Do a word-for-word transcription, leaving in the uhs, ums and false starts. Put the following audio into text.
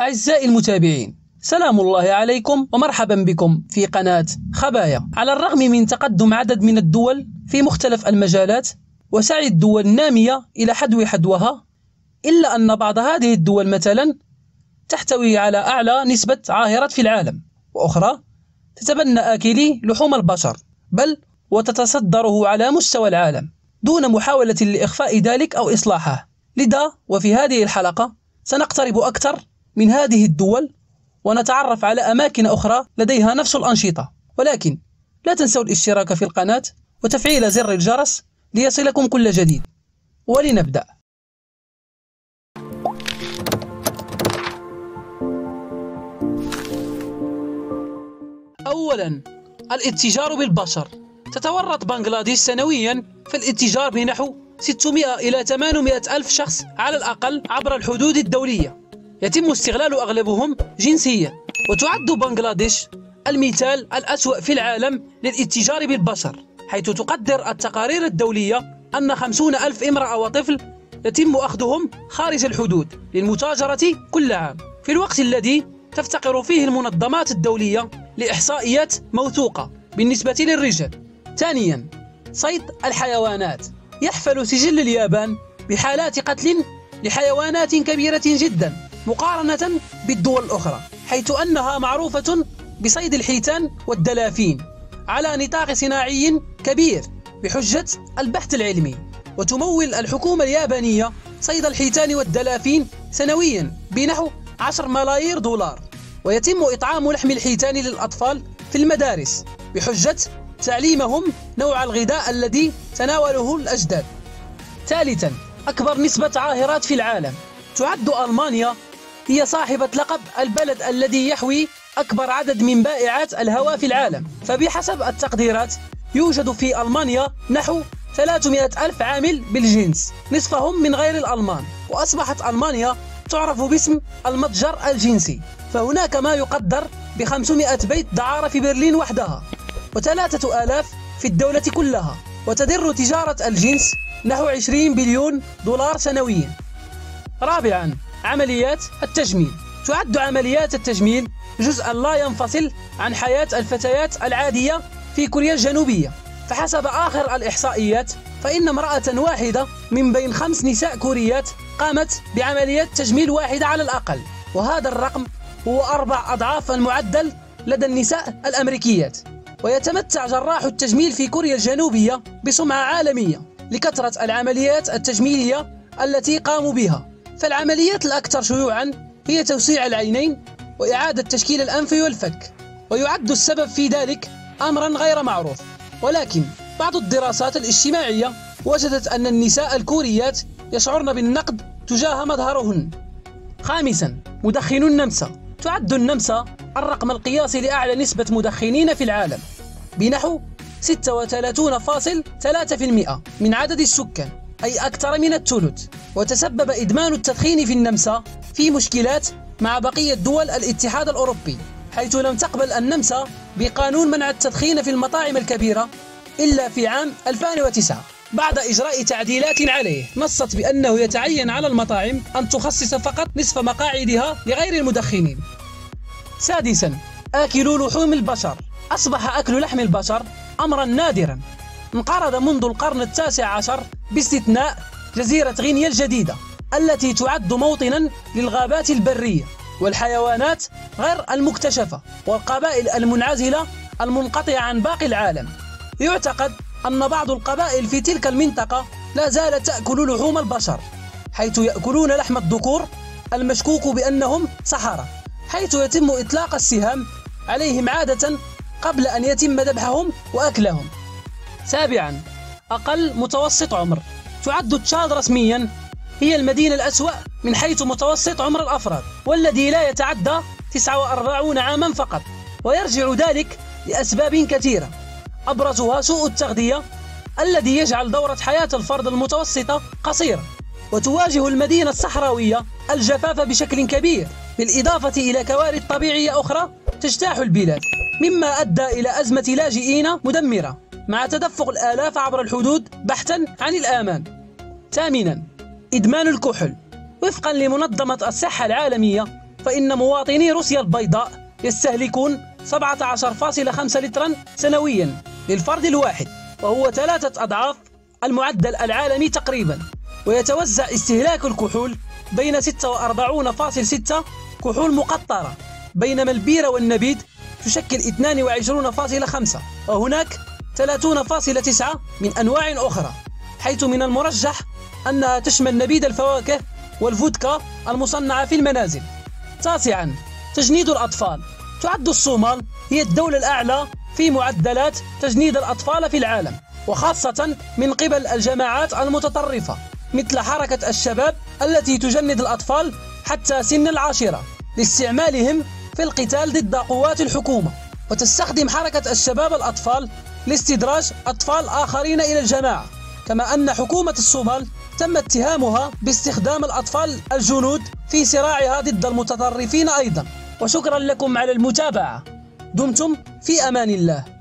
أعزائي المتابعين، سلام الله عليكم ومرحبا بكم في قناة خبايا. على الرغم من تقدم عدد من الدول في مختلف المجالات وسعي الدول النامية إلى حدو حدوها، إلا أن بعض هذه الدول مثلا تحتوي على أعلى نسبة عاهرات في العالم، وأخرى تتبنى آكلي لحوم البشر بل وتتصدره على مستوى العالم دون محاولة لإخفاء ذلك أو إصلاحه. لذا وفي هذه الحلقة سنقترب أكثر من هذه الدول ونتعرف على أماكن أخرى لديها نفس الأنشطة، ولكن لا تنسوا الاشتراك في القناة وتفعيل زر الجرس ليصلكم كل جديد. ولنبدأ. أولا، الاتجار بالبشر. تتورط بنغلاديش سنويا في الاتجار بنحو ستمائة إلى ثمانمائة ألف شخص على الأقل عبر الحدود الدولية، يتم استغلال أغلبهم جنسيا. وتعد بنغلاديش المثال الأسوأ في العالم للاتجار بالبشر، حيث تقدر التقارير الدولية أن خمسون ألف امرأة وطفل يتم أخذهم خارج الحدود للمتاجرة كل عام، في الوقت الذي تفتقر فيه المنظمات الدولية لإحصائيات موثوقة بالنسبة للرجال. ثانيا، صيد الحيوانات. يحفل سجل اليابان بحالات قتل لحيوانات كبيرة جدا مقارنة بالدول الأخرى، حيث أنها معروفة بصيد الحيتان والدلافين على نطاق صناعي كبير بحجة البحث العلمي. وتمول الحكومة اليابانية صيد الحيتان والدلافين سنويا بنحو عشرة ملايير دولار، ويتم إطعام لحم الحيتان للأطفال في المدارس بحجة تعليمهم نوع الغذاء الذي تناوله الأجداد. ثالثا، أكبر نسبة عاهرات في العالم. تعد ألمانيا هي صاحبة لقب البلد الذي يحوي أكبر عدد من بائعات الهواء في العالم، فبحسب التقديرات يوجد في ألمانيا نحو ثلاثمائة ألف عامل بالجنس، نصفهم من غير الألمان، وأصبحت ألمانيا تعرف باسم المتجر الجنسي. فهناك ما يقدر ب خمسمائة بيت دعارة في برلين وحدها، وثلاثة آلاف في الدولة كلها، وتدر تجارة الجنس نحو عشرين بليون دولار سنويا. رابعا، عمليات التجميل. تعد عمليات التجميل جزءا لا ينفصل عن حياة الفتيات العادية في كوريا الجنوبية، فحسب آخر الإحصائيات فإن امرأة واحدة من بين خمس نساء كوريات قامت بعمليات تجميل واحدة على الأقل، وهذا الرقم هو أربع أضعاف المعدل لدى النساء الأمريكيات. ويتمتع جراح التجميل في كوريا الجنوبية بسمعة عالمية لكثرة العمليات التجميلية التي قاموا بها، فالعمليات الأكثر شيوعا هي توسيع العينين وإعادة تشكيل الأنف والفك، ويعد السبب في ذلك أمرا غير معروف. ولكن بعض الدراسات الاجتماعية وجدت أن النساء الكوريات يشعرن بالنقد تجاه مظهرهن. خامسا، مدخن النمسا. تعد النمسا الرقم القياسي لأعلى نسبة مدخنين في العالم بنحو ستة وثلاثين فاصل ثلاثة بالمئة من عدد السكان، أي أكثر من الثلث. وتسبب إدمان التدخين في النمسا في مشكلات مع بقية دول الاتحاد الأوروبي، حيث لم تقبل النمسا بقانون منع التدخين في المطاعم الكبيرة إلا في عام ألفين وتسعة بعد إجراء تعديلات عليه نصت بأنه يتعين على المطاعم أن تخصص فقط نصف مقاعدها لغير المدخنين. سادسا، آكلو لحوم البشر. أصبح أكل لحم البشر أمرا نادرا، انقرض منذ القرن التاسع عشر باستثناء جزيرة غينيا الجديدة التي تعد موطنا للغابات البرية والحيوانات غير المكتشفة والقبائل المنعزلة المنقطعة عن باقي العالم. يعتقد أن بعض القبائل في تلك المنطقة لا زالت تأكل لحوم البشر، حيث يأكلون لحم الذكور المشكوك بأنهم سحرة، حيث يتم إطلاق السهام عليهم عادة قبل أن يتم ذبحهم وأكلهم. سابعا، أقل متوسط عمر. تعد تشاد رسميا هي المدينة الأسوأ من حيث متوسط عمر الأفراد، والذي لا يتعدى تسعة وأربعين عاما فقط، ويرجع ذلك لأسباب كثيرة أبرزها سوء التغذية الذي يجعل دورة حياة الفرد المتوسطة قصيرة. وتواجه المدينة الصحراوية الجفاف بشكل كبير، بالإضافة إلى كوارث طبيعية أخرى تجتاح البلاد، مما أدى إلى أزمة لاجئين مدمرة مع تدفق الآلاف عبر الحدود بحثا عن الأمان. ثامنا، إدمان الكحول. وفقا لمنظمة الصحة العالمية فإن مواطني روسيا البيضاء يستهلكون سبعة عشر فاصلة خمسة لترا سنويا للفرد الواحد، وهو ثلاثة أضعاف المعدل العالمي تقريبا. ويتوزع استهلاك الكحول بين ستة وأربعين فاصلة ستة كحول مقطرة، بينما البيرة والنبيذ تشكل اثنين وعشرين فاصلة خمسة، وهناك ثلاثين فاصلة تسعة من أنواع أخرى، حيث من المرجح أنها تشمل نبيذ الفواكه والفودكا المصنعة في المنازل. تاسعا، تجنيد الأطفال. تعد الصومال هي الدولة الأعلى في معدلات تجنيد الأطفال في العالم، وخاصة من قبل الجماعات المتطرفة مثل حركة الشباب التي تجند الأطفال حتى سن العاشرة لاستعمالهم في القتال ضد قوات الحكومة. وتستخدم حركة الشباب الأطفال لاستدراج أطفال آخرين إلى الجماعة، كما أن حكومة الصومال تم اتهامها باستخدام الأطفال الجنود في صراعها ضد المتطرفين أيضا. وشكرا لكم على المتابعة، دمتم في أمان الله.